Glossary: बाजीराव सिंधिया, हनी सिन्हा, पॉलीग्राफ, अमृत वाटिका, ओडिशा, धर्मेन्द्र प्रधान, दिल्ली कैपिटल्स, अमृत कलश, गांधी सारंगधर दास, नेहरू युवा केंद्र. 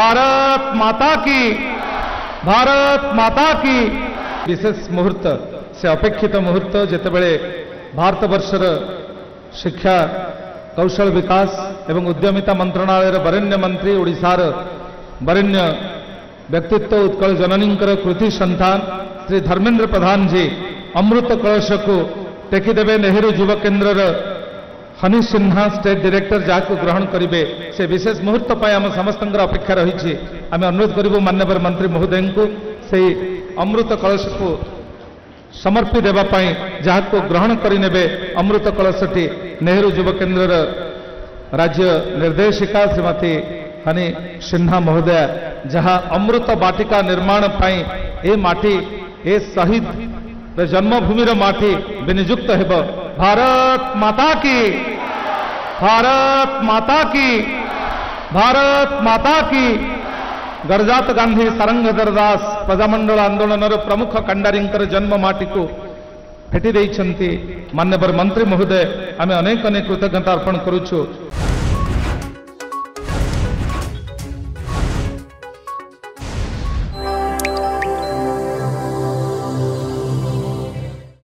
भारत माता की विशेष मुहूर्त से अपेक्षित मुहूर्त जितेबले भारत वर्षर शिक्षा कौशल विकास एवं उद्यमिता मंत्रणालय बरेण्य मंत्री ओडिशार बरेण्य व्यक्तित्व उत्कल जननी कृति संतान श्री धर्मेन्द्र प्रधान जी अमृत कलश को टेकीदेवे नेहरू युवा केंद्र हनी सिन्हा स्टेट डायरेक्टर जहाँ ग्रहण करेंगे से विशेष मुहूर्त पर आम समस्त अपेक्षा रही आम अनुरोध करूँ माननीय मंत्री महोदय को सही अमृत कलश को समर्पी देवाई जहाँ ग्रहण करे अमृत कलशटी नेहरू युवा केंद्र राज्य निर्देशिका श्रीमती हनी सिन्हा महोदया जहाँ अमृत वाटिका निर्माण ए माटी ए शहीद जन्मभूमिर माटी विनियुक्त हेब। भारत माता की भारत माता की भारत माता की। गरजात गांधी सारंगधर दास प्रजामंडल आंदोलन प्रमुख कंडारींकर जन्ममाटी को फेटी देइछंती माननीय मंत्री महोदय आम अनेक अनेक कृतज्ञता अर्पण करूछु।